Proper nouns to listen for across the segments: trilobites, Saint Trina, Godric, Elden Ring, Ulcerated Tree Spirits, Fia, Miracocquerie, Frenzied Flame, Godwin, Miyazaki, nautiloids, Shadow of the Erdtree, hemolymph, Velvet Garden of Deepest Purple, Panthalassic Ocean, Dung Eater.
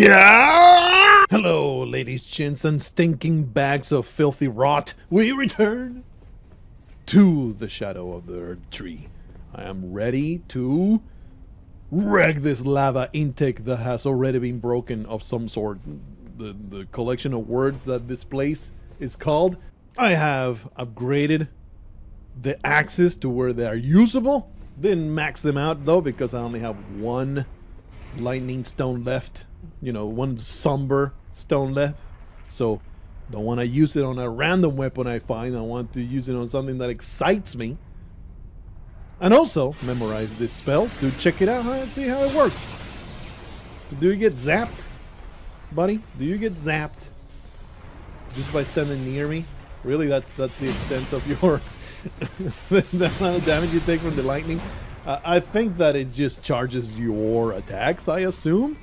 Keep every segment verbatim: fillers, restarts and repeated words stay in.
Yeah! Hello, ladies, gents, and stinking bags of filthy rot. We return to the Shadow of the Erdtree. I am ready to wreck this lava intake that has already been broken of some sort. The, the collection of words that this place is called. I have upgraded the axes to where they are usable. Didn't max them out, though, because I only have one lightning stone left. You know, one somber stone left. So, don't want to use it on a random weapon I find. I want to use it on something that excites me. And also, memorize this spell to check it out and see how it works. Do you get zapped? Buddy, do you get zapped? Just by standing near me? Really, that's that's the extent of your... the amount of damage you take from the lightning. Uh, I think that it just charges your attacks, I assume.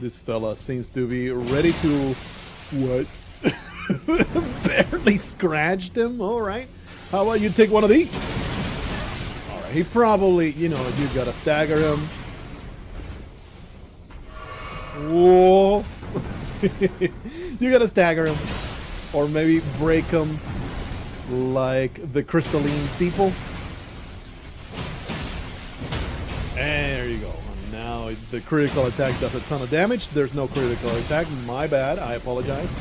This fella seems to be ready to... What? Barely scratched him, alright. How about you take one of these? Alright, he probably, you know, you gotta stagger him. Whoa! You gotta stagger him. Or maybe break him. Like the crystalline people. There you go. Now the critical attack does a ton of damage. There's no critical attack. My bad. I apologize.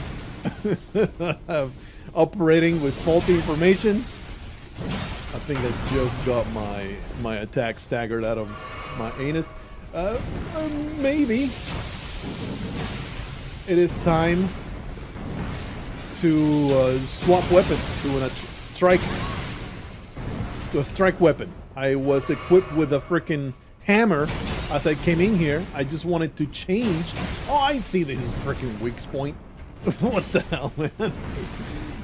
I'm operating with faulty information. I think I just got my my attack staggered out of my anus. Uh, uh, maybe it is time to uh, swap weapons to a strike to a strike weapon. I was equipped with a freaking hammer as I came in here. I just wanted to change. Oh, I see this freaking weak point. What the hell, man?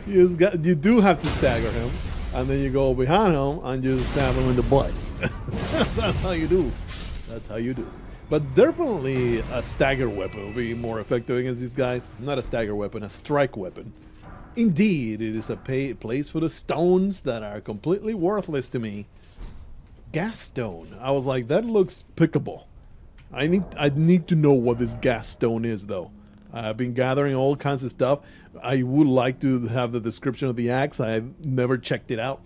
You just got, you do have to stagger him, and then you go behind him and you just stab him in the butt. That's how you do. That's how you do. But definitely a stagger weapon will be more effective against these guys. Not a stagger weapon, a strike weapon. Indeed, it is a pay place for the stones that are completely worthless to me. Gas stone. I was like, that looks pickable. I need, I need to know what this gas stone is, though. I've been gathering all kinds of stuff. I would like to have the description of the axe. I've never checked it out.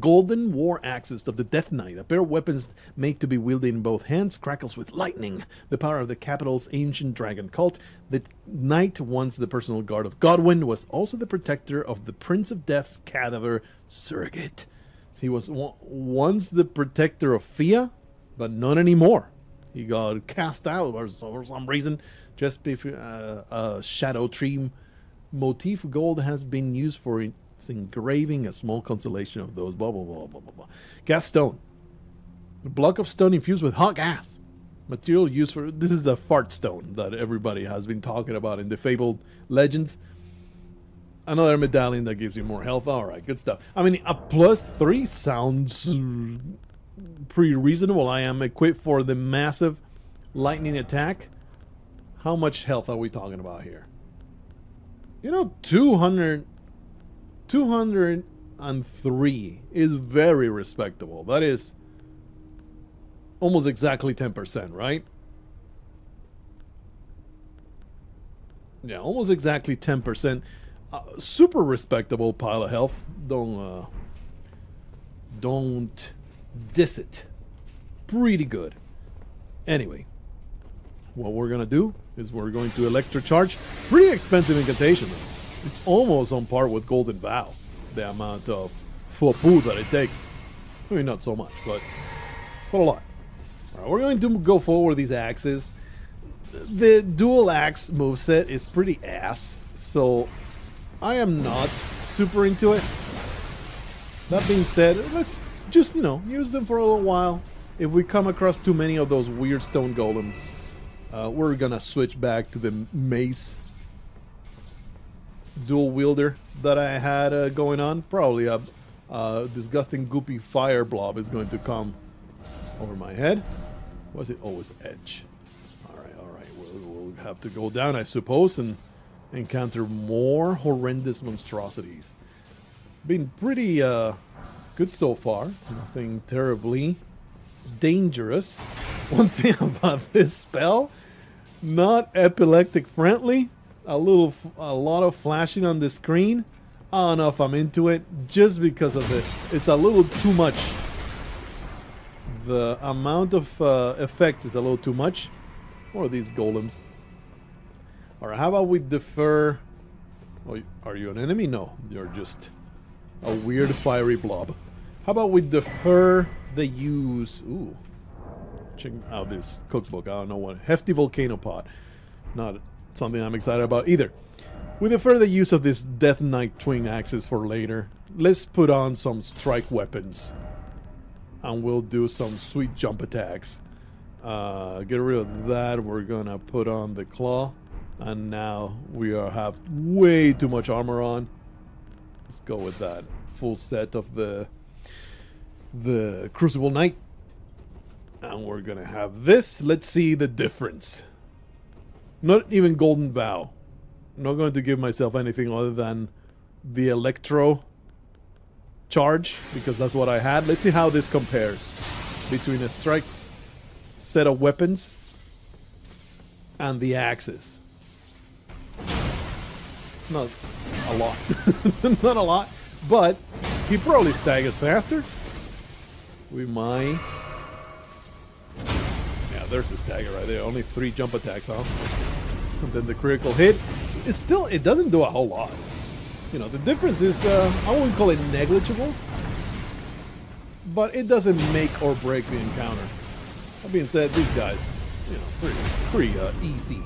Golden war axes of the Death Knight, a pair of weapons made to be wielded in both hands, crackles with lightning, the power of the capital's ancient dragon cult. The knight, once the personal guard of Godwin, was also the protector of the Prince of Death's cadaver surrogate. He was once the protector of Fia, but not anymore. He got cast out for some reason, just before uh, a shadow tree motif. Gold has been used for it. Engraving, a small constellation of those blah blah blah blah blah blah. Gas stone, a block of stone infused with hot gas. Material used for this is the fart stone that everybody has been talking about in the fabled legends. Another medallion that gives you more health. All right, good stuff. I mean, a plus three sounds pretty reasonable. I am equipped for the massive lightning attack. How much health are we talking about here? You know, two hundred. two hundred three is very respectable. That is almost exactly ten percent, right? Yeah, almost exactly ten percent. Uh, super respectable pile of health. Don't uh, don't diss it. Pretty good. Anyway, what we're gonna do is we're going to electrocharge. Pretty expensive incantation, though. It's almost on par with Golden Vow, the amount of foo-poo that it takes. I mean, not so much, but, but a lot. All right, we're going to go forward these axes. The dual axe moveset is pretty ass, so I am not super into it. That being said, let's just, you know, use them for a little while. If we come across too many of those weird stone golems, uh, we're going to switch back to the mace dual wielder that I had uh, going on. Probably a uh, disgusting goopy fire blob is going to come over my head. Was it always edge? Alright, alright. We'll, we'll have to go down, I suppose, and encounter more horrendous monstrosities. Been pretty uh, good so far. Nothing terribly dangerous. One thing about this spell Not epileptic friendly. A little, a lot of flashing on the screen. I don't know if I'm into it just because of it. It's a little too much. The amount of uh, effects is a little too much. Or these golems. Alright, how about we defer... Oh, are you an enemy? No, you're just a weird fiery blob. How about we defer the use... Ooh. Check out this cookbook. I don't know what... Hefty Volcano Pot. Not something I'm excited about either. We defer the use of this Death Knight twin axes for later. Let's put on some strike weapons. And we'll do some sweet jump attacks. Uh, get rid of that. We're gonna put on the claw. And now we are have way too much armor on. Let's go with that. Full set of the the Crucible Knight. And we're gonna have this. Let's see the difference. Not even Golden Vow. I'm not going to give myself anything other than the Electro Charge, because that's what I had. Let's see how this compares between a strike set of weapons and the axes. It's not a lot. Not a lot, but he probably staggers faster. We might... Yeah, there's the stagger right there. Only three jump attacks, huh? And then the critical hit. It's still... It doesn't do a whole lot. You know, the difference is... Uh, I wouldn't call it negligible. But it doesn't make or break the encounter. That being said, these guys... You know, pretty, pretty uh, easy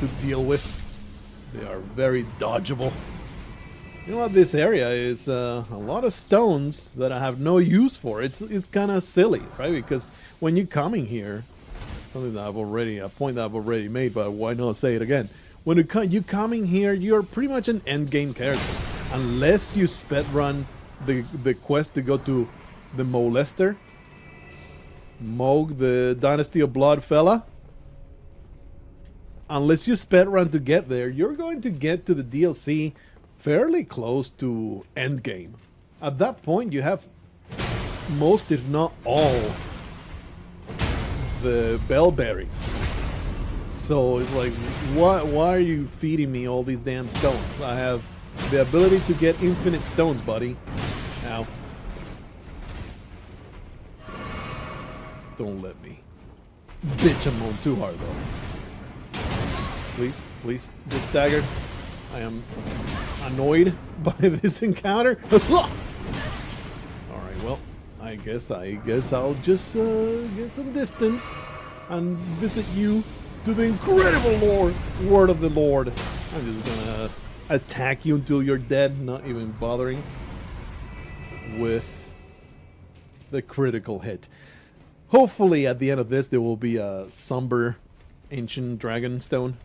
to deal with. They are very dodgeable. You know what? This area is uh, a lot of stones that I have no use for. It's it's kind of silly, right? Because when you're coming here, something that I've already a point that I've already made, but why not say it again? When you come you coming here, you're pretty much an end game character, unless you sped run the the quest to go to the Molester. Moog, the Dynasty of Blood fella. Unless you sped run to get there, you're going to get to the D L C fairly close to endgame. At that point, you have most, if not all, the bell bearings. So it's like, why, why are you feeding me all these damn stones? I have the ability to get infinite stones, buddy. Now. Don't let me bitch him on too hard, though. Please, please get staggered. I am annoyed by this encounter. All right, well, I guess I guess I'll just uh, get some distance and visit you to the incredible Lord, word of the Lord. I'm just gonna attack you until you're dead, not even bothering with the critical hit. Hopefully, at the end of this, there will be a somber ancient dragon stone,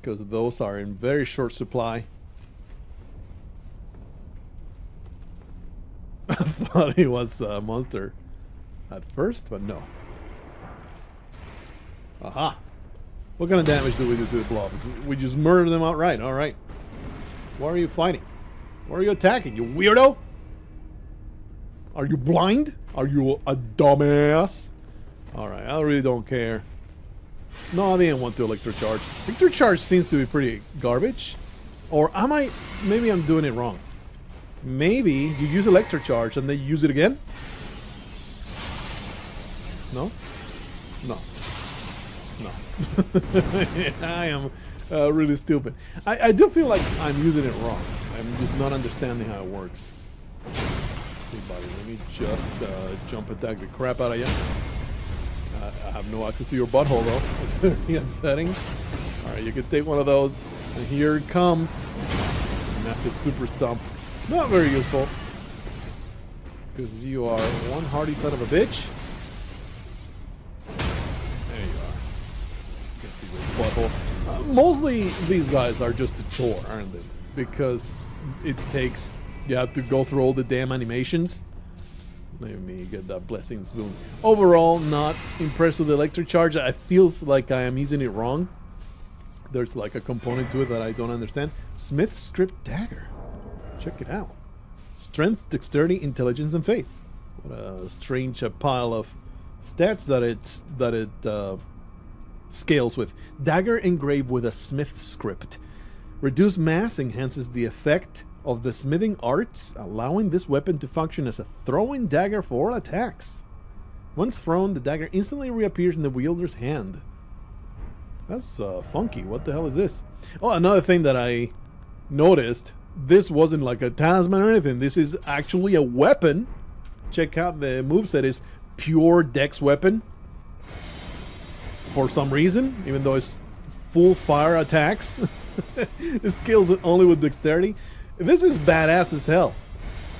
because those are in very short supply. I thought he was a monster at first, but no. Aha! What kind of damage do we do to the blobs? We just murder them outright. All right. Why are you fighting? Why are you attacking? You weirdo! Are you blind? Are you a dumbass? Alright, I really don't care. No, they didn't want to Electro Charge. Electro Charge seems to be pretty garbage. Or am I... Maybe I'm doing it wrong. Maybe you use Electro Charge and then you use it again? No? No. No. I am uh, really stupid. I, I do feel like I'm using it wrong. I'm just not understanding how it works. Buddy, let me just uh, jump attack the crap out of you. Uh, I have no access to your butthole, though. Very upsetting. Alright, you can take one of those. And here it comes. Massive super stomp. Not very useful. Because you are one hardy son of a bitch. There you are. Get to your butthole. Uh, mostly, these guys are just a chore, aren't they? Because it takes... You have to go through all the damn animations. Let me get that blessing spoon. Overall, not impressed with the electric charge. I feels like I am using it wrong. There's like a component to it that I don't understand. Smith Script Dagger. Check it out. Strength, dexterity, intelligence, and faith. What a strange pile of stats that it's that it uh, Scales with. Dagger engraved with a smith script. Reduced mass enhances the effect of the smithing arts, allowing this weapon to function as a throwing dagger for all attacks. Once thrown, the dagger instantly reappears in the wielder's hand. That's uh, funky. What the hell is this? Oh, another thing that I noticed. This wasn't like a talisman or anything. This is actually a weapon. Check out the moveset. It's pure dex weapon. For some reason, even though it's full fire attacks. It skills it only with dexterity. This is badass as hell.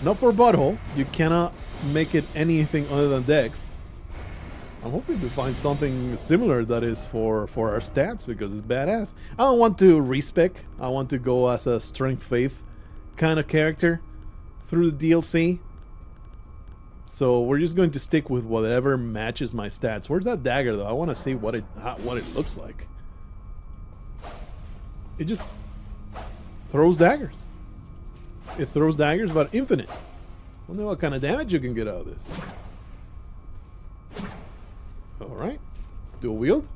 Not for butthole. You cannot make it anything other than dex. I'm hoping to find something similar that is for, for our stats, because it's badass. I don't want to respec. I want to go as a strength faith kind of character through the D L C. So we're just going to stick with whatever matches my stats. Where's that dagger, though? I want to see what it how, what it looks like. It just throws daggers. It throws daggers, but infinite. I wonder what kind of damage you can get out of this. All right, dual wield.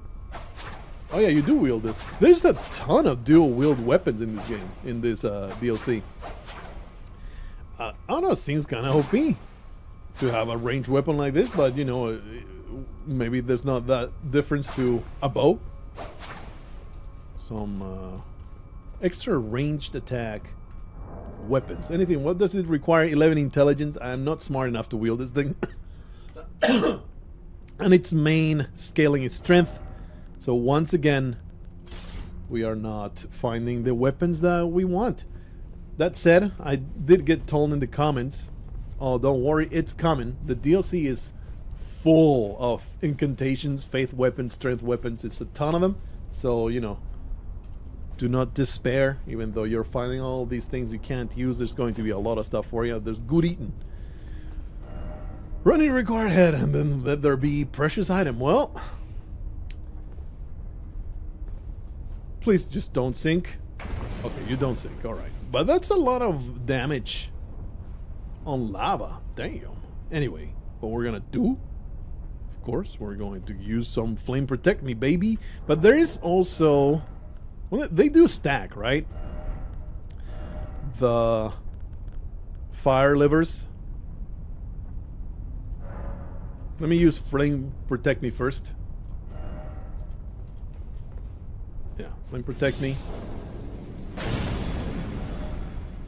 Oh yeah, you do wield it. There's a ton of dual wield weapons in this game, in this uh, D L C. Uh, I don't know. It seems kind of O P. To have a ranged weapon like this, but you know, maybe there's not that difference to a bow. Some uh, extra ranged attack weapons. Anything. What does it require? eleven intelligence. I'm not smart enough to wield this thing. And its main scaling is strength. So once again, we are not finding the weapons that we want. That said, I did get told in the comments, oh, don't worry, it's coming. The D L C is full of incantations, faith weapons, strength weapons. It's a ton of them. So, you know, do not despair. Even though you're finding all these things you can't use, there's going to be a lot of stuff for you. There's good eating. Running required head, and then let there be precious item. Well, please just don't sink. Okay, you don't sink. All right. But that's a lot of damage. On lava, damn. Anyway, what we're gonna do, of course, we're going to use some flame protect me, baby. But there is also, well, they do stack, right? The fire livers. Let me use flame protect me first. Yeah, flame protect me.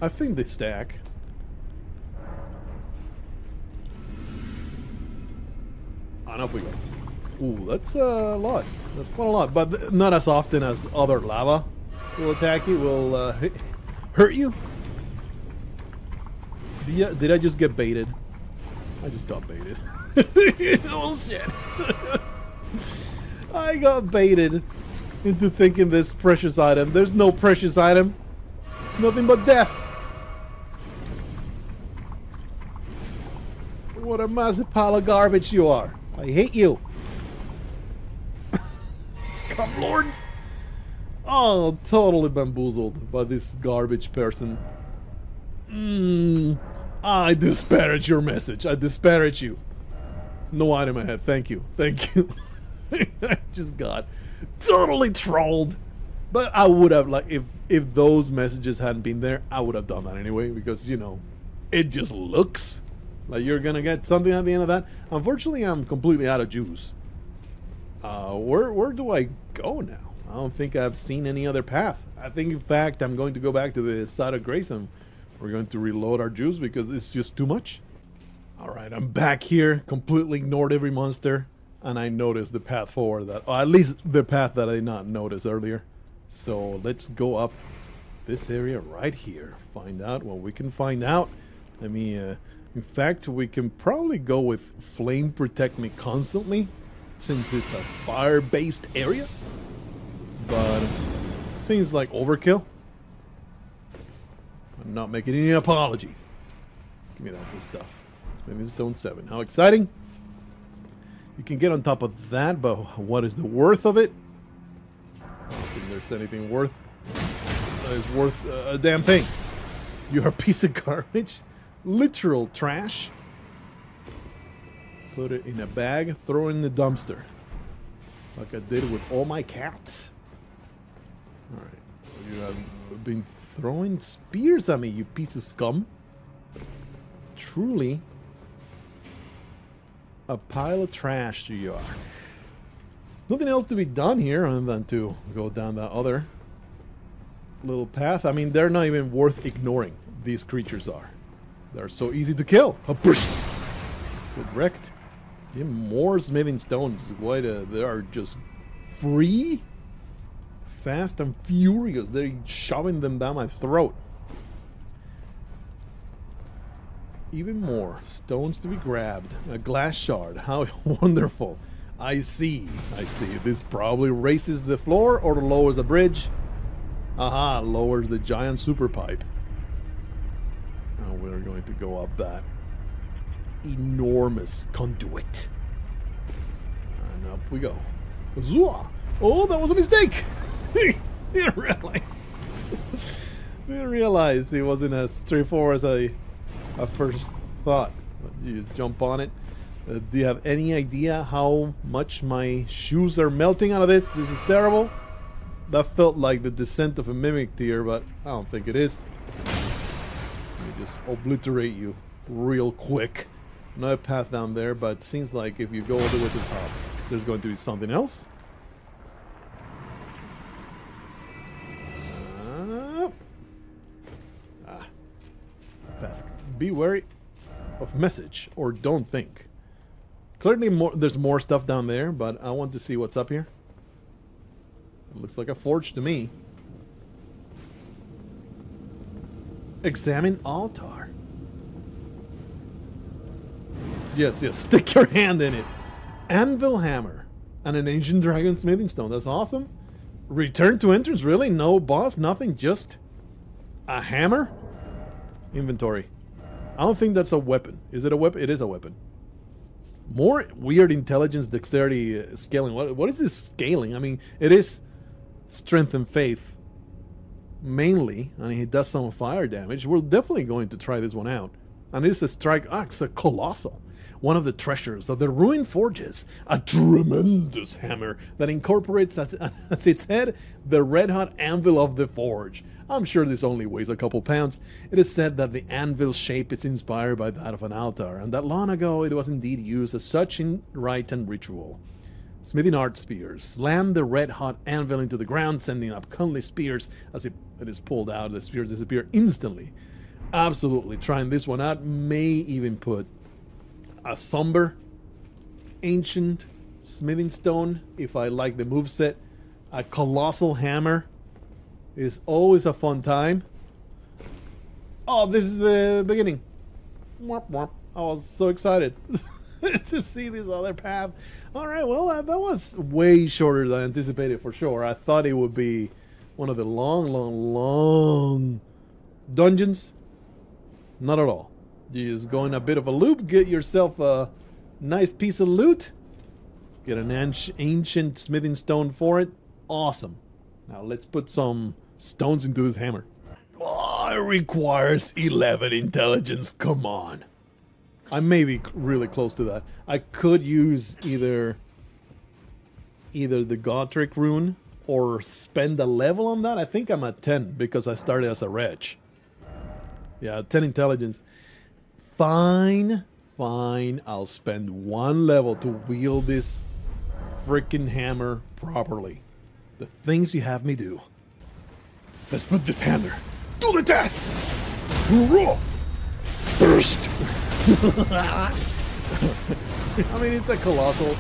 I think they stack. And up we go. Ooh, that's a lot. That's quite a lot, but not as often as other lava will attack you, will uh, hurt you. Did I, did I just get baited? I just got baited. Oh shit! I got baited into thinking this precious item. There's no precious item. It's nothing but death. What a massive pile of garbage you are. I hate you. Scum lords. Oh, totally bamboozled by this garbage person. Mm, I disparage your message. I disparage you. No item I had. Thank you. Thank you. I just got totally trolled. But I would have, like, if, if those messages hadn't been there, I would have done that anyway. Because, you know, it just looks like you're gonna get something at the end of that. Unfortunately, I'm completely out of juice. Uh, where where do I go now? I don't think I've seen any other path. I think, in fact, I'm going to go back to the side of Grayson. We're going to reload our juice because it's just too much. All right, I'm back here. Completely ignored every monster, and I noticed the path forward. That, or at least the path that I did not notice earlier. So let's go up this area right here. Find out what we can find out. Let me. Uh, In fact, we can probably go with Flame Protect Me constantly, since it's a fire-based area. But seems like overkill. I'm not making any apologies. Give me that good stuff. Let's make this stone seven. How exciting! You can get on top of that, but what is the worth of it? I don't think there's anything worth that is worth uh, a damn thing. You're a piece of garbage. Literal trash. Put it in a bag, throw it in the dumpster. like I did with all my cats. All right, you have been throwing spears at me, you piece of scum. Truly, a pile of trash you are. Nothing else to be done here than to go down that other little path. I mean, they're not even worth ignoring. These creatures are. They're so easy to kill. Good wrecked. Yeah, more smithing stones. Why the, they are just free, fast and furious. They're shoving them down my throat. Even more stones to be grabbed. A glass shard. How wonderful. I see. I see. This probably raises the floor or lowers a bridge. Aha, lowers the giant super pipe. Now we're going to go up that enormous conduit. And up we go. Zua! Oh, that was a mistake! Didn't realize. Didn't realize it wasn't as straightforward as I at first thought. You just jump on it. Uh, do you have any idea how much my shoes are melting out of this? This is terrible. That felt like the descent of a mimic tier, but I don't think it is. Let me just obliterate you real quick. Another path down there, but it seems like if you go all the way to the top, there's going to be something else. Uh, ah. Path. Be wary of message, or don't think. Clearly more, there's more stuff down there, but I want to see what's up here. It looks like a forge to me. Examine altar. Yes, yes, stick your hand in it. Anvil hammer and an ancient dragon smithing stone. That's awesome. Return to entrance, really? No boss, nothing, just a hammer? Inventory. I don't think that's a weapon. Is it a weapon? It is a weapon. More weird intelligence, dexterity, uh, scaling. What, what is this scaling? I mean, it is strength and faith mainly. I mean, it does some fire damage. We're definitely going to try this one out. And it's a strike axe, a colossal. One of the treasures of the ruined forges. A tremendous hammer that incorporates as, as its head the red-hot anvil of the forge. I'm sure this only weighs a couple pounds. It is said that the anvil shape is inspired by that of an altar, and that long ago it was indeed used as such in rite and ritual. Smithing art spears. Slam the red-hot anvil into the ground, sending up cunningly spears. As it, it is pulled out, the spears disappear instantly. Absolutely, trying this one out may even put a somber, ancient smithing stone, if I like the moveset. A colossal hammer is always a fun time. Oh, this is the beginning. Warp, warp. I was so excited to see this other path. Alright, well, uh, that was way shorter than I anticipated, for sure. I thought it would be one of the long, long, long dungeons. Not at all. You just go in a bit of a loop, get yourself a nice piece of loot, get an ancient smithing stone for it. Awesome. Now let's put some stones into this hammer. Oh, it requires eleven intelligence. Come on. I may be really close to that. I could use either either the Godric rune or spend a level on that. I think I'm at ten because I started as a wretch. Yeah, ten intelligence. Fine, fine. I'll spend one level to wield this freaking hammer properly. The things you have me do. Let's put this hammer to the test. Hurrah! Burst. I mean, it's a colossal.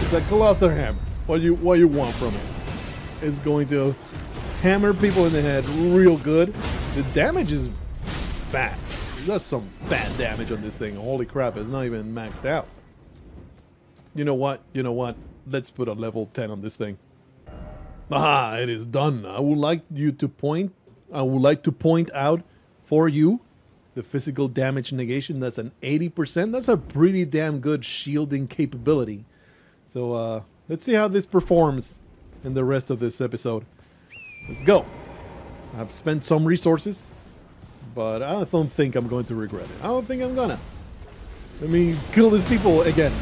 It's a colossal hammer. What you what you want from it? It's going to hammer people in the head real good. The damage is fat. Does some bad damage on this thing. Holy crap, it's not even maxed out. You know what? You know what? Let's put a level ten on this thing. Aha, it is done. I would like you to point I would like to point out for you the physical damage negation. That's an eighty percent. That's a pretty damn good shielding capability. So uh let's see how this performs in the rest of this episode. Let's go. I've spent some resources, but I don't think I'm going to regret it. I don't think I'm gonna. Let me kill these people again.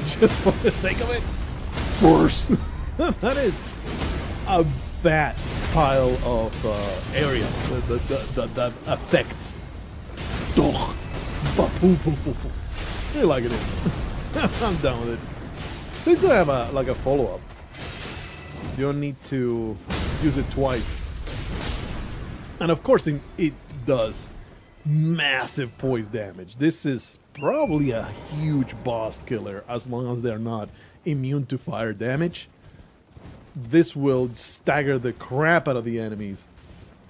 Just for the sake of it. course. That is a fat pile of uh, area that, that, that, that affects. You like it? I'm down with it. Seems to have a, like a follow-up. You don't need to use it twice. And of course, it, it does massive poise damage. This is probably a huge boss killer, as long as they're not immune to fire damage. This will stagger the crap out of the enemies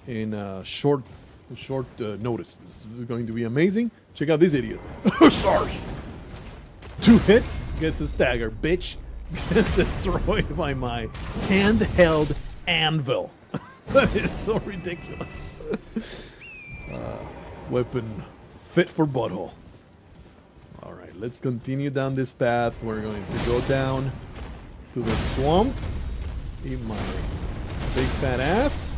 in uh, short short uh, notice. This is going to be amazing. Check out this idiot. Sorry. Two hits, gets a stagger. Bitch, gets destroyed by my handheld anvil. That is so ridiculous. uh, weapon fit for butthole. Alright, let's continue down this path. We're going to go down to the swamp. Eat my big fat ass.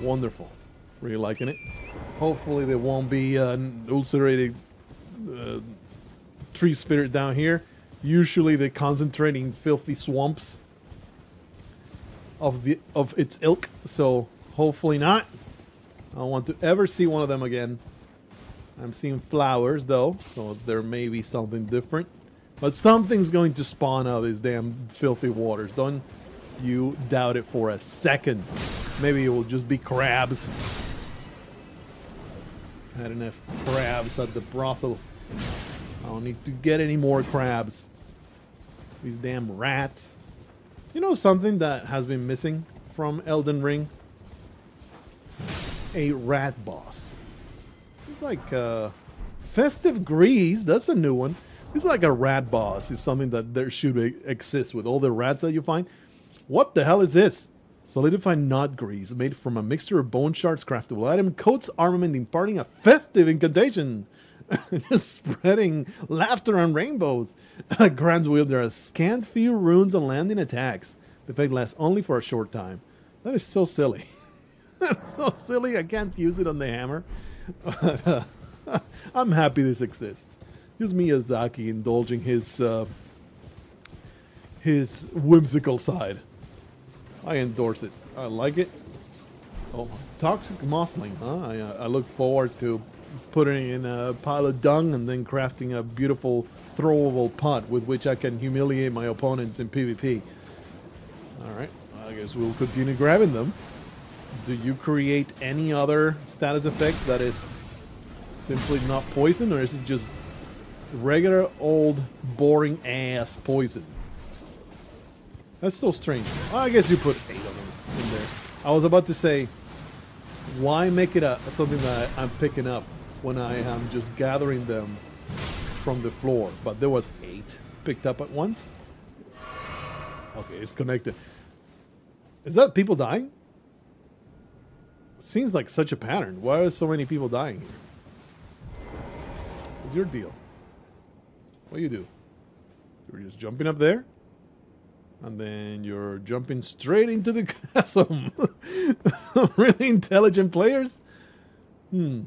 Wonderful. Really liking it. Hopefully there won't be an ulcerated uh, tree spirit down here. Usually they concentrate in filthy swamps of the of its ilk, so hopefully not. I don't want to ever see one of them again. I'm seeing flowers though, so there may be something different. But something's going to spawn out of these damn filthy waters. Don't you doubt it for a second. Maybe it will just be crabs. Had enough crabs at the brothel. I don't need to get any more crabs. These damn rats. You know something that has been missing from Elden Ring? A rat boss. It's like uh, Festive Grease. That's a new one. It's like a rat boss. It's something that there should exist with all the rats that you find. What the hell is this? Solidified knot grease made from a mixture of bone shards, craftable item, coats, armament, imparting a festive incantation. Just spreading laughter and rainbows. Grants wielder a scant few runes on landing attacks. The effect lasts only for a short time. That is so silly. So silly, I can't use it on the hammer. But, uh, I'm happy this exists. Just Miyazaki indulging his uh, his whimsical side. I endorse it. I like it. Oh, toxic mossling, huh? I, uh, I look forward to putting in a pile of dung and then crafting a beautiful throwable pot with which I can humiliate my opponents in PvP. Alright, I guess we'll continue grabbing them. Do you create any other status effect that is simply not poison, or is it just regular old boring ass poison? That's so strange. Well, I guess you put eight of them in there. I was about to say, why make it a, something that I'm picking up when I am just gathering them from the floor? But there was eight picked up at once. Okay, it's connected. Is that people dying? Seems like such a pattern. Why are so many people dying here? What's your deal? What do you do? You're just jumping up there? And then you're jumping straight into the chasm. Really intelligent players. Hmm.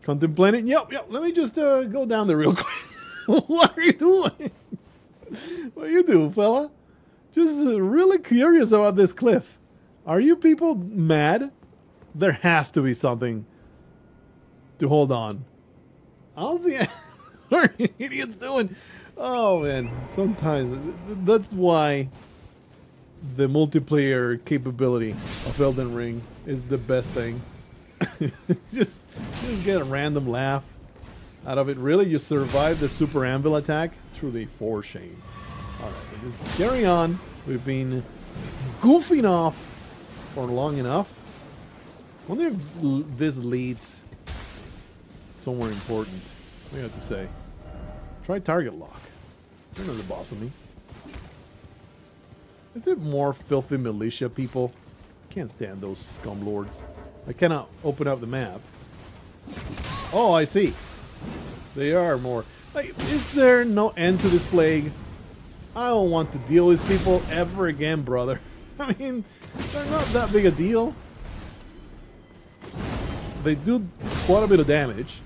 Contemplating. Yep, yep. Let me just uh, go down there real quick. What are you doing? What do you do, fella? Just uh, really curious about this cliff. Are you people mad? There has to be something to hold on. I don't see it. What are you idiots doing? Oh man, sometimes that's why the multiplayer capability of Elden Ring is the best thing. just, just get a random laugh out of it. Really, you survived the super anvil attack? Truly for shame. Alright, just carry on. We've been goofing off for long enough. I wonder if this leads somewhere important. What do you have to say? Try target lock. You're not the boss of me. Is it more filthy militia people? I can't stand those scum lords. I cannot open up the map. Oh, I see. They are more. Like, is there no end to this plague? I don't want to deal with these people ever again, brother. I mean, they're not that big a deal. They do quite a bit of damage.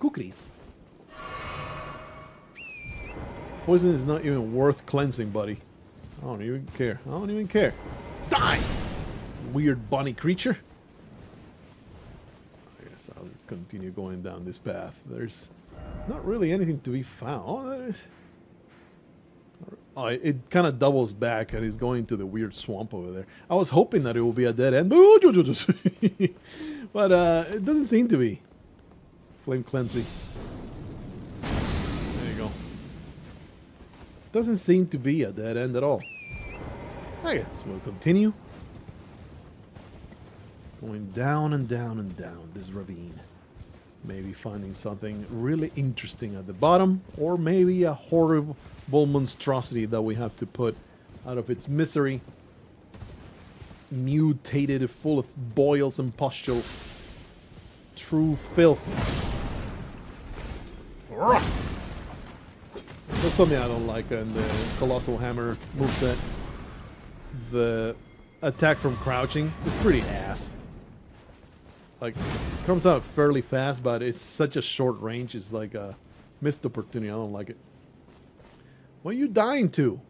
Kukris. poison is not even worth cleansing, buddy. I don't even care. I don't even care. Die! Weird bunny creature. I guess I'll continue going down this path. There's not really anything to be found. Oh, there is. Oh, it kind of doubles back and is going to the weird swamp over there. I was hoping that it will be a dead end. But uh, it doesn't seem to be. Flame cleansing. There you go. Doesn't seem to be a dead end at all. I guess we'll continue. Going down and down and down this ravine. Maybe finding something really interesting at the bottom, or maybe a horrible monstrosity that we have to put out of its misery. Mutated, full of boils and pustules. True filth. There's something I don't like in the Colossal Hammer moveset. The attack from crouching is pretty ass. Like, it comes out fairly fast, but it's such a short range. It's like a missed opportunity. I don't like it. What are you dying to?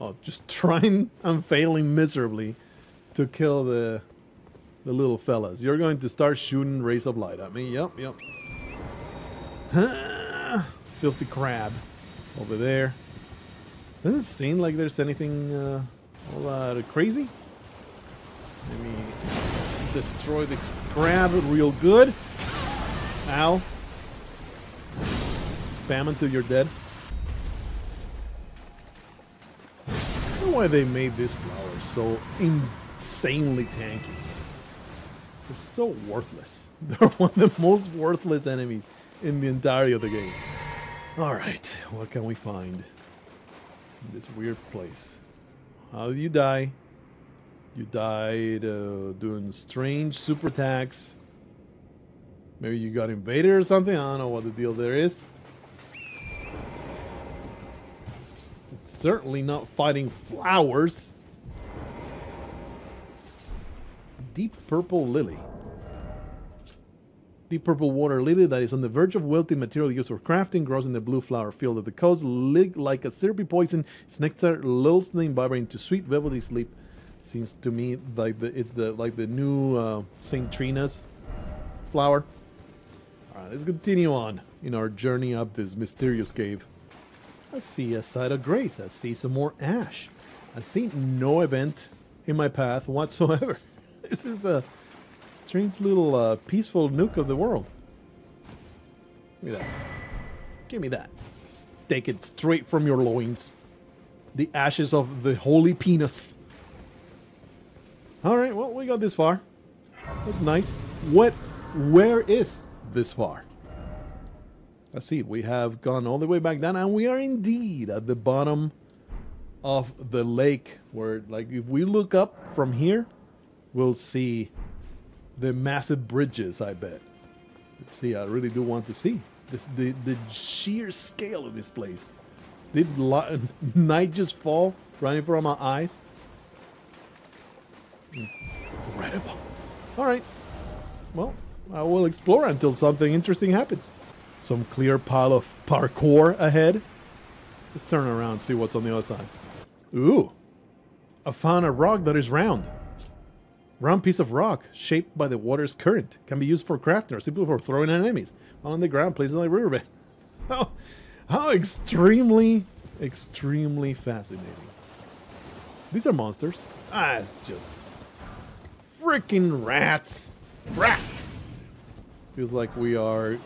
Oh, just trying and failing miserably to kill the the little fellas. You're going to start shooting rays of light at me. Yep, yep. Filthy crab over there. Doesn't seem like there's anything uh, all that crazy. Let me destroy the crab real good. Ow. Spam until you're dead. I don't know why they made this flower so insanely tanky. They're so worthless. They're one of the most worthless enemies in the entirety of the game. Alright, what can we find in this weird place? How did you die? You died uh, doing strange super attacks. Maybe you got invaded or something? I don't know what the deal there is. Certainly not fighting flowers. Deep purple lily. Deep purple water lily that is on the verge of wilting, material used for crafting, grows in the blue flower field of the coast. Lick like a syrupy poison, its nectar lulls the imbiber into sweet velvety sleep. Seems to me like the, it's the like the new uh, Saint Trina's flower. All right, let's continue on in our journey up this mysterious cave. I see a side of grace. I see some more ash. I see no event in my path whatsoever. This is a strange little uh, peaceful nook of the world. Give me that. Give me that. Take it straight from your loins. The ashes of the holy penis. Alright, well, we got this far. That's nice. What? Where is this far? Let's see, we have gone all the way back down, and we are indeed at the bottom of the lake, where, like, if we look up from here, we'll see the massive bridges, I bet. Let's see, I really do want to see this, the, the sheer scale of this place. Did night just fall right in front of my eyes? Incredible. All right. Well, I will explore until something interesting happens. Some clear pile of parkour ahead. Let's turn around and see what's on the other side. Ooh. I found a rock that is round. Round piece of rock shaped by the water's current. Can be used for crafting or simply for throwing at enemies. On the ground, places like riverbed. how, how extremely, extremely fascinating. These are monsters. Ah, it's just freaking rats. Rat. Feels like we are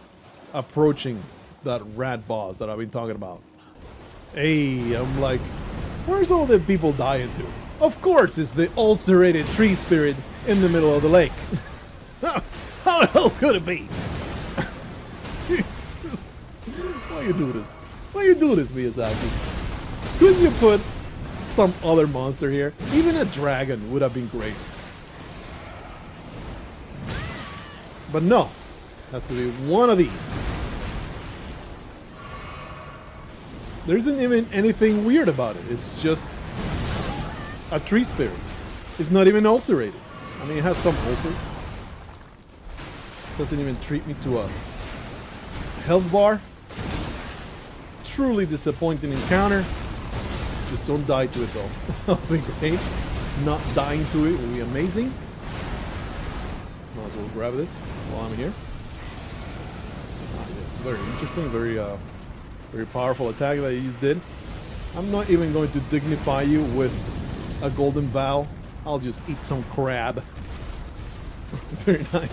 approaching that rat boss that I've been talking about. Hey, I'm like, where's all the people dying to? Of course, it's the ulcerated tree spirit in the middle of the lake. How else could it be? Why you do this? Why you do this, Miyazaki? Couldn't you put some other monster here? Even a dragon would have been great. But no, has to be one of these. There isn't even anything weird about it. It's just a tree spirit. It's not even ulcerated. I mean, it has some ulcers. Doesn't even treat me to a health bar. truly disappointing encounter. Just don't die to it though. That'll be great. Not dying to it will be amazing. Might as well grab this while I'm here. Ah, yes, very interesting, very uh, very powerful attack that you just did. I'm not even going to dignify you with a golden bough. I'll just eat some crab. Very nice.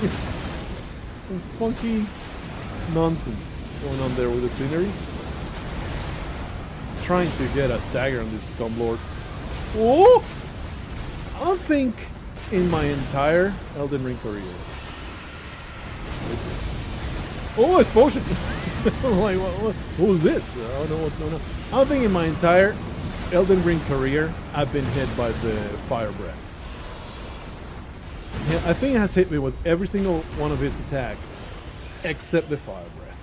Funky nonsense going on there with the scenery. I'm trying to get a stagger on this scumlord. Oh! I don't think in my entire Elden Ring career. What is this? Oh, it's potion! Like, what, what, who's this? I don't know what's going on. I don't think in my entire Elden Ring career I've been hit by the fire breath. Yeah, I think it has hit me with every single one of its attacks except the fire breath.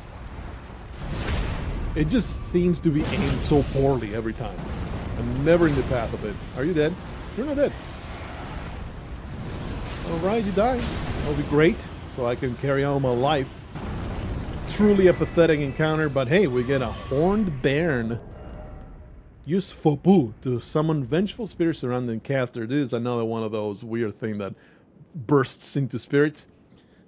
It just seems to be aimed so poorly every time. I'm never in the path of it. Are you dead? You're not dead. Alright, you die. That'll be great, so I can carry on my life. Truly a pathetic encounter, but hey, we get a horned bairn. Use Fopu to summon vengeful spirits surrounding caster. This is another one of those weird things that bursts into spirits.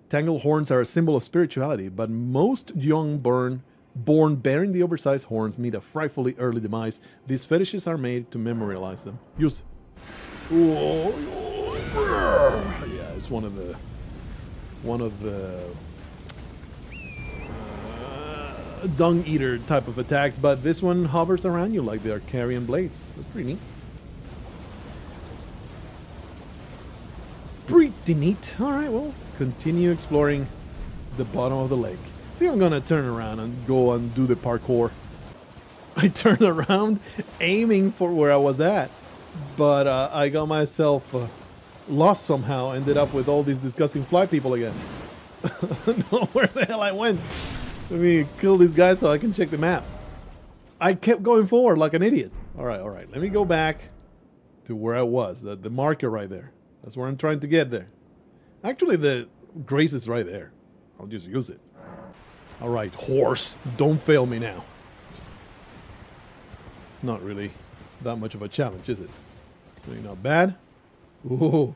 Tangled horns are a symbol of spirituality, but most young burn born bearing the oversized horns meet a frightfully early demise. These fetishes are made to memorialize them. Use. Whoa. Yeah, it's one of the one of the uh, Dung Eater type of attacks, but this one hovers around you like they are carrion blades. That's pretty neat. Pretty neat. All right, well, continue exploring the bottom of the lake. I think I'm gonna turn around and go and do the parkour. I turned around, aiming for where I was at, but uh, I got myself. Uh, Lost somehow, ended up with all these disgusting fly people again. No, where the hell I went? Let me kill these guys so I can check the map. I kept going forward like an idiot. All right, all right. Let me go back to where I was. The, the marker right there. That's where I'm trying to get there. Actually, the grace is right there. I'll just use it. All right, horse. Don't fail me now. It's not really that much of a challenge, is it? It's really not bad. Ooh.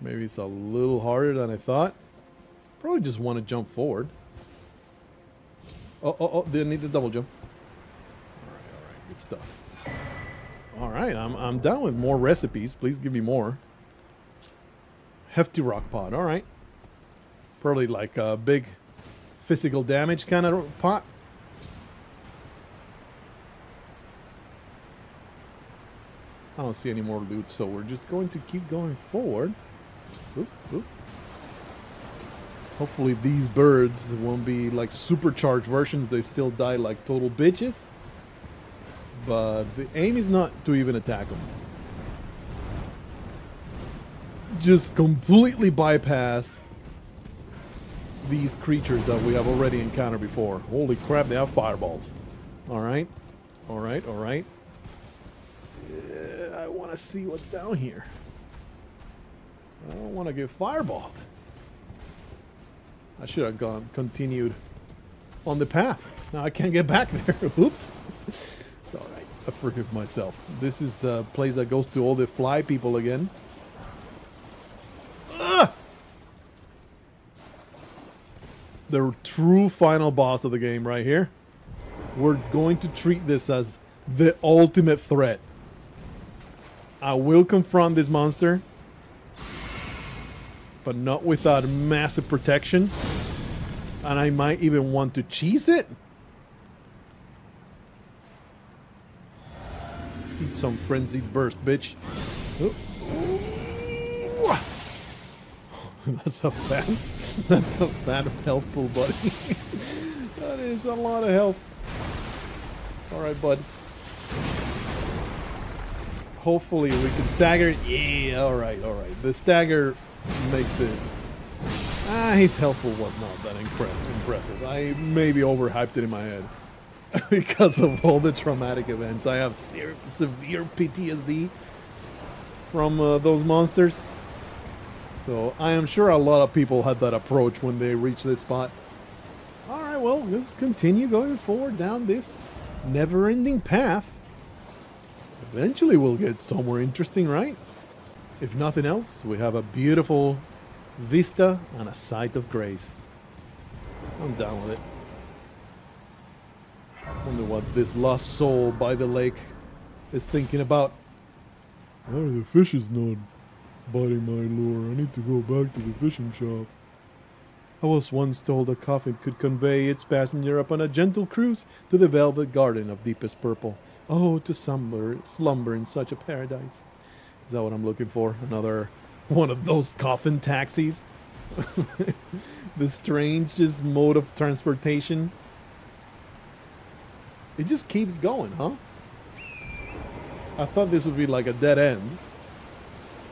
Maybe it's a little harder than I thought. Probably just want to jump forward. Oh, oh, oh, didn't need the double jump. Alright, alright, good stuff. Alright, I'm, I'm down with more recipes. Please give me more. Hefty rock pot, alright. Probably like a big physical damage kind of pot. I don't see any more loot, so we're just going to keep going forward. Oop, oop. Hopefully these birds won't be like supercharged versions. They still die like total bitches. But the aim is not to even attack them. Just completely bypass these creatures that we have already encountered before. Holy crap, they have fireballs. Alright, alright, alright. I want to see what's down here. I don't want to get fireballed. I should have gone, continued on the path. Now I can't get back there. Oops. It's all right. I forgive myself. This is a place that goes to all the fly people again. Ugh! The true final boss of the game right here. We're going to treat this as the ultimate threat. I will confront this monster, but not without massive protections, and I might even want to cheese it. Eat some frenzied burst, bitch. Oh. That's a fat, that's a fat health pool, buddy. That is a lot of health. All right, bud. Hopefully we can stagger. Yeah, alright, alright. The stagger makes it... Ah, his helpful was not that impressive. I maybe overhyped it in my head. Because of all the traumatic events. I have se severe P T S D from uh, those monsters. So I am sure a lot of people had that approach when they reached this spot. Alright, well, let's continue going forward down this never-ending path. Eventually we'll get somewhere interesting, right? If nothing else, we have a beautiful vista and a sight of grace. I'm down with it. I wonder what this lost soul by the lake is thinking about. Oh, the fish is not biting my lure. I need to go back to the fishing shop. I was once told a coffin could convey its passenger upon a gentle cruise to the Velvet Garden of Deepest Purple. Oh, to slumber, slumber in such a paradise. Is that what I'm looking for? Another one of those coffin taxis? The strangest mode of transportation. It just keeps going, huh? I thought this would be like a dead end.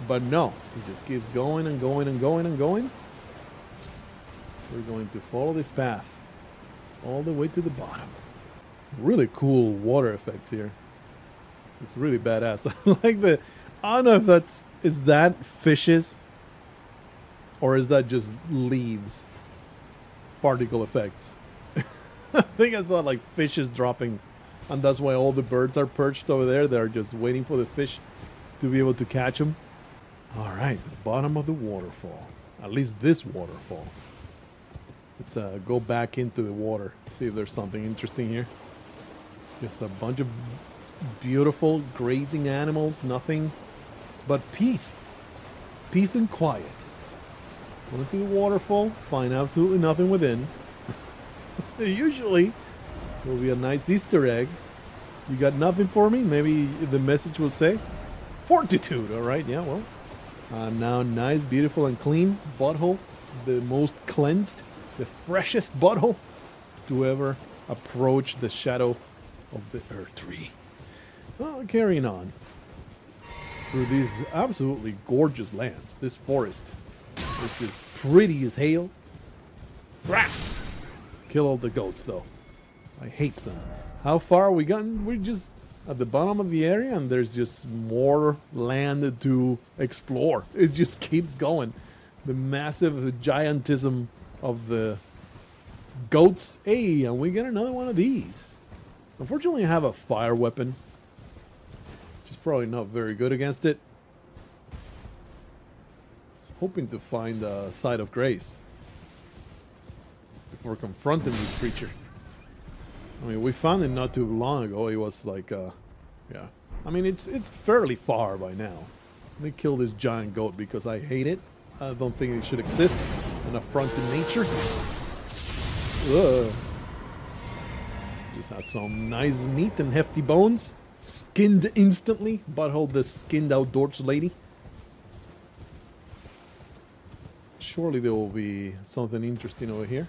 But no, it just keeps going and going and going and going. We're going to follow this path all the way to the bottom. Really cool water effects here. It's really badass. I like the... I don't know if that's... Is that fishes? Or is that just leaves? Particle effects. I think I saw like fishes dropping. And that's why all the birds are perched over there. They're just waiting for the fish to be able to catch them. Alright, the bottom of the waterfall. At least this waterfall. Let's uh, go back into the water. See if there's something interesting here. Just a bunch of beautiful grazing animals. Nothing but peace. Peace and quiet. Going through the waterfall. Find absolutely nothing within. Usually will be a nice Easter egg. You got nothing for me? Maybe the message will say fortitude. Alright, yeah, well. Uh, now nice, beautiful, and clean butthole. The most cleansed, the freshest butthole to ever approach the Shadow of the Erdtree. Well, carrying on through these absolutely gorgeous lands. This forest is just pretty as hail. Rah! Kill all the goats, though. I hate them. How far are we gotten? We're just at the bottom of the area, and there's just more land to explore. It just keeps going. The massive giantism of the goats. Hey, and we get another one of these. Unfortunately, I have a fire weapon, which is probably not very good against it. Just hoping to find a site of grace before confronting this creature. I mean, we found it not too long ago. It was like, uh, yeah. I mean, it's it's fairly far by now. Let me kill this giant goat because I hate it. I don't think it should exist. An affront to nature. Ugh. Just had some nice meat and hefty bones. Skinned instantly. Butthole the skinned outdoors lady. Surely there will be something interesting over here.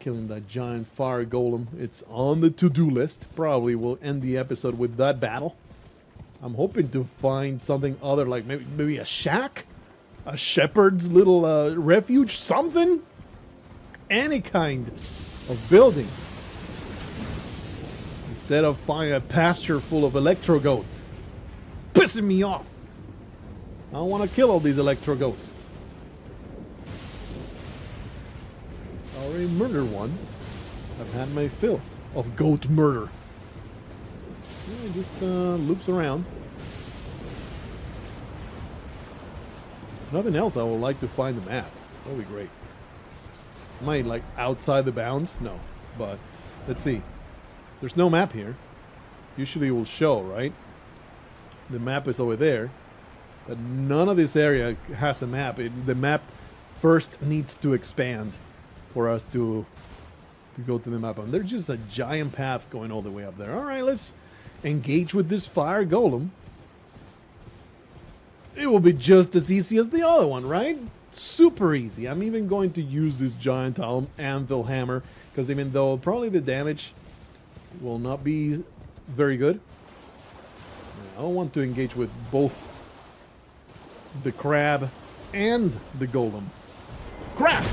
Killing that giant fire golem. It's on the to-do list. Probably we'll end the episode with that battle. I'm hoping to find something other, like maybe maybe a shack? A shepherd's little uh, refuge? Something? Any kind of building. Instead of finding a pasture full of electro goats. Pissing me off! I don't want to kill all these electro goats. Already murdered one. I've had my fill of goat murder. Yeah, it just uh, loops around. Nothing else. I would like to find the map. That'll be great. Am I like outside the bounds? No, but let's see. There's no map here. Usually it will show, right? The map is over there, but none of this area has a map. It, the map first needs to expand for us to to go to the map. And there's just a giant path going all the way up there. All right, let's engage with this fire golem. It will be just as easy as the other one, right? Super easy. I'm even going to use this giant anvil hammer because even though probably the damage will not be very good, I don't want to engage with both the crab and the golem. Crap!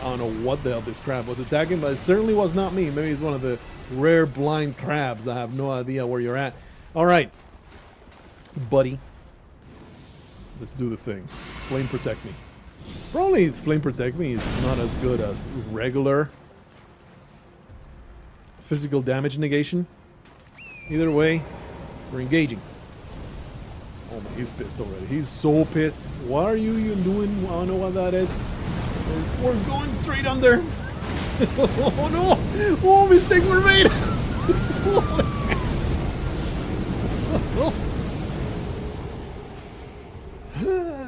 I don't know what the hell this crab was attacking, but it certainly was not me. Maybe it's one of the rare blind crabs that have no idea where you're at. Alright, buddy. Let's do the thing. Flame protect me. Probably Flame Protect Me is not as good as regular physical damage negation. Either way, we're engaging. Oh man, he's pissed already. He's so pissed. What are you even doing? I don't know what that is. We're, we're going straight under. Oh no! Oh, mistakes were made!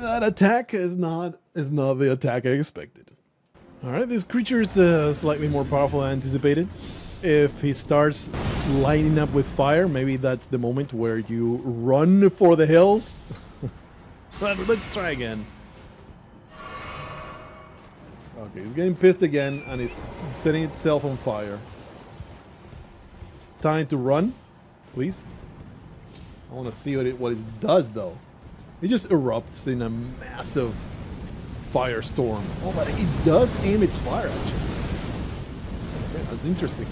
That attack is not is not the attack I expected. Alright, this creature is uh, slightly more powerful than anticipated. If he starts lining up with fire, maybe that's the moment where you run for the hills. But let's try again. Okay, he's getting pissed again and it's setting itself on fire. It's time to run, please. I want to see what it, what it does though. It just erupts in a massive firestorm. Oh, but it does aim its fire actually. Okay, that's interesting.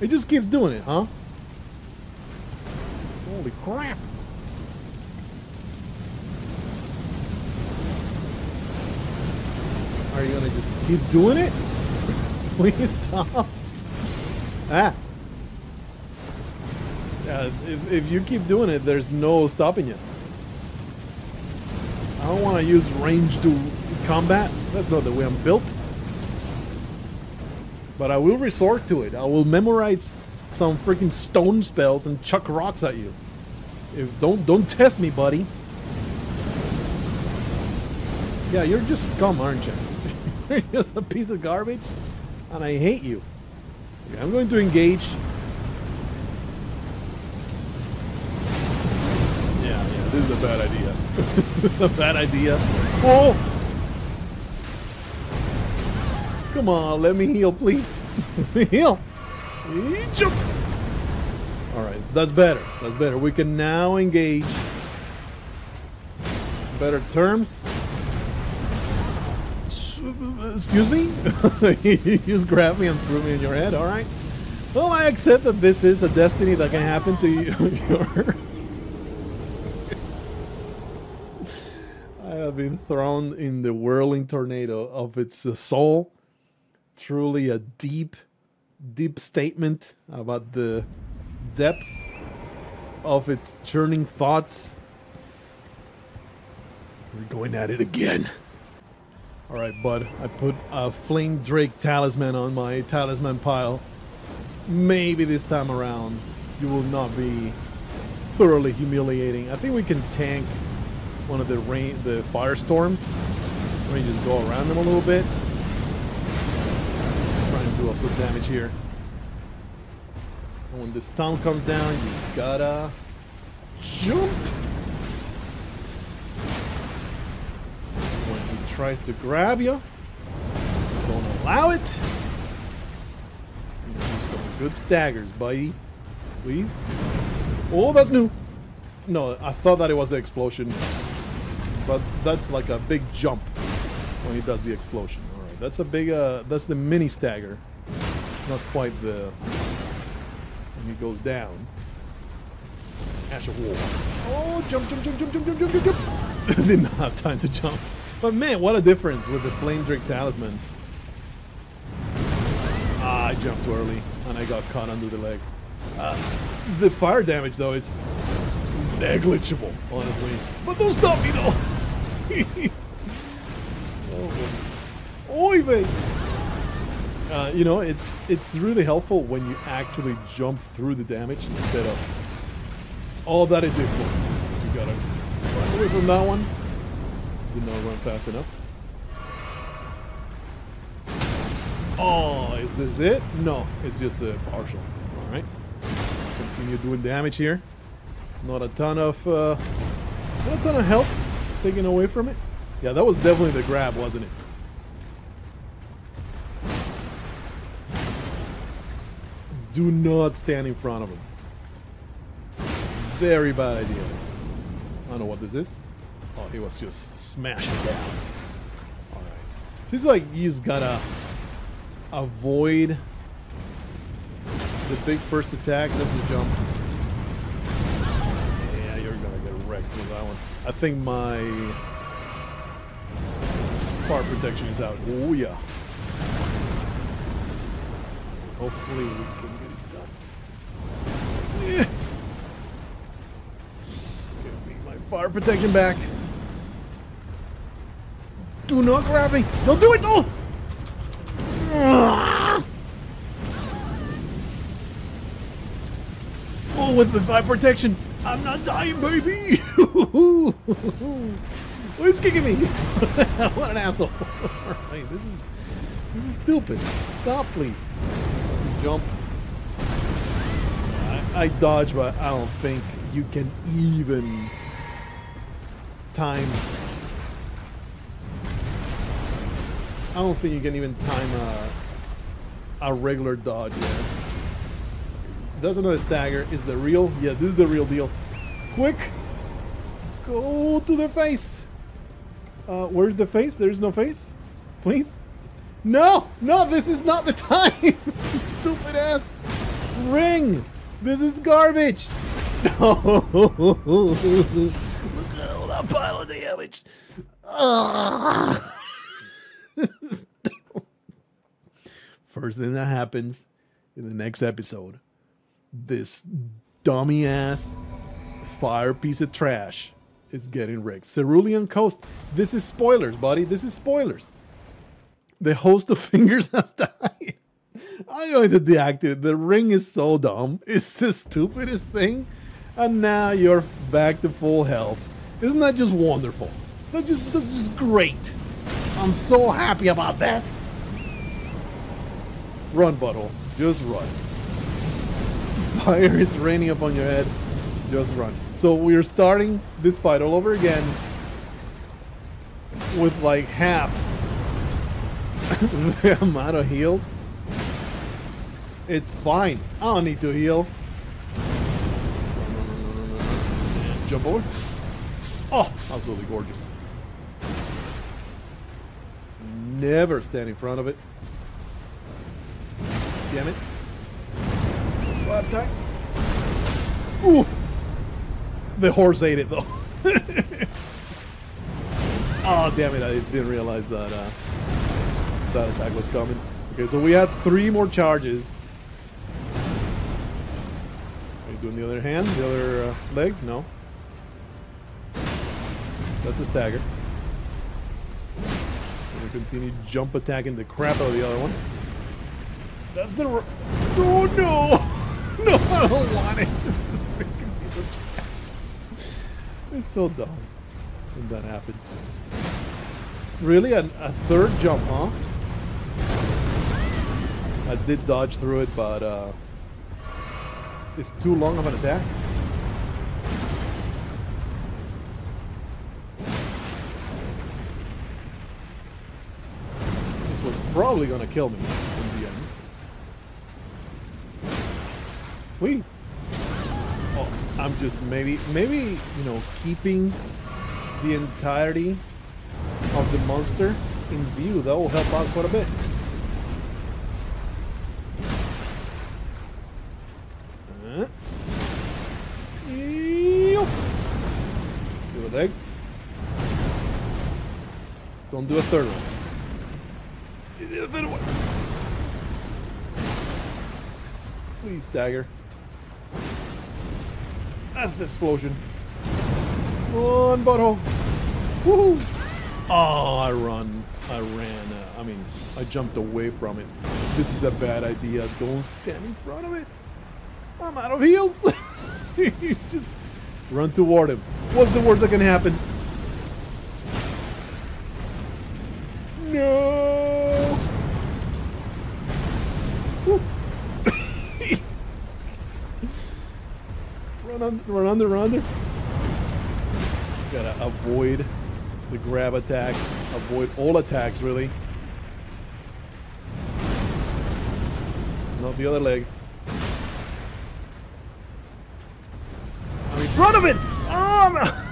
It just keeps doing it, huh? Holy crap! Are you gonna just keep doing it? Please stop. Ah. Yeah, if, if you keep doing it, there's no stopping you. I don't want to use range to combat. That's not the way I'm built. But I will resort to it. I will memorize some freaking stone spells and chuck rocks at you. If don't don't test me, buddy. Yeah, you're just scum, aren't you? You're just a piece of garbage, and I hate you. Okay, I'm going to engage. Yeah, yeah, this is a bad idea. This is a bad idea. Oh! Come on, let me heal, please. Let me heal. Alright, that's better. That's better. We can now engage. Better terms. Excuse me? You just grabbed me and threw me in your head, alright? Well, I accept that this is a destiny that can happen to you. I have been thrown in the whirling tornado of its soul. Truly a deep, deep statement about the depth of its churning thoughts. We're going at it again. Alright, bud. I put a Flame Drake Talisman on my talisman pile. Maybe this time around you will not be thoroughly humiliating. I think we can tank one of the rain, the firestorms. Let me just go around them a little bit. Do up some damage here. And when this town comes down, you gotta jump. When he tries to grab you, don't allow it. Do some good staggers, buddy. Please. Oh, that's new. No, I thought that it was the explosion, but that's like a big jump when he does the explosion. That's a big, uh, that's the mini stagger. It's not quite the, when he goes down. Ash of War. Oh, jump, jump, jump, jump, jump, jump, jump, jump. Did not have time to jump. But man, what a difference with the Flame Drake Talisman. Ah, I jumped early and I got caught under the leg. Uh, the fire damage though, it's negligible, honestly. But don't stop me though. Oh, boy. Oy vey. Uh, you know, it's it's really helpful when you actually jump through the damage instead of... Oh, that is the explosion. You gotta run away from that one. Did not run fast enough. Oh, is this it? No, it's just the partial. Alright. Continue doing damage here. Not a ton of... Uh, not a ton of health taken away from it. Yeah, that was definitely the grab, wasn't it? Do not stand in front of him. Very bad idea. I don't know what this is. Oh, he was just smashing down. Alright. Seems like you just gotta avoid the big first attack. This is jump. Yeah, you're gonna get wrecked with that one. I think my fire protection is out. Oh yeah. Hopefully we can get it done. Yeah. Give me my fire protection back. Do not grab me. Don't do it. Oh. Oh, with the fire protection, I'm not dying, baby. Oh, he's kicking me. What an asshole. Alright, this is this is stupid. Stop, please. Jump. I, I dodge, but I don't think you can even time. I don't think you can even time a, a regular dodge there. Doesn't know the stagger is the real. Yeah, this is the real deal. Quick. Go to the face. Uh, where's the face? There's no face. Please. No. No, this is not the time. Stupid ass ring. This is garbage. No. Look at all that pile of damage. Ugh. First thing that happens in the next episode, this dummy ass fire piece of trash is getting wrecked. Cerulean Coast. This is spoilers, buddy. This is spoilers. The host of fingers has died. I'm going to deactivate. The ring is so dumb. It's the stupidest thing. And now you're back to full health. Isn't that just wonderful? That's just, that's just great. I'm so happy about that. Run, butthole. Just run. Fire is raining upon your head. Just run. So we're starting this fight all over again with like half the amount of heals. It's fine. I don't need to heal. Jump over. Oh, absolutely gorgeous. Never stand in front of it. Damn it. Five time. Ooh. The horse ate it though. Oh damn it, I didn't realize that uh, that attack was coming. Okay, so we have three more charges. Are you doing the other hand? The other uh, leg? No. That's a stagger. Continue jump attacking the crap out of the other one. That's the... Oh no! No, I don't want it! It's so dumb when that happens. Really? A, a third jump, huh? I did dodge through it, but uh, it's too long of an attack. Was probably gonna kill me in the end. Please. Oh, I'm just maybe, maybe, you know, keeping the entirety of the monster in view. That will help out quite a bit. Uh, do a leg. Don't do a third one. Please, dagger. That's the explosion. Run, butthole. Woohoo! Oh, I run. I ran. Uh, I mean, I jumped away from it. This is a bad idea. Don't stand in front of it. I'm out of heals. You just run toward him. What's the worst that can happen? No. Run under, run under, run under. Gotta avoid the grab attack. Avoid all attacks, really. Not the other leg. I'm in front of it! Oh, no.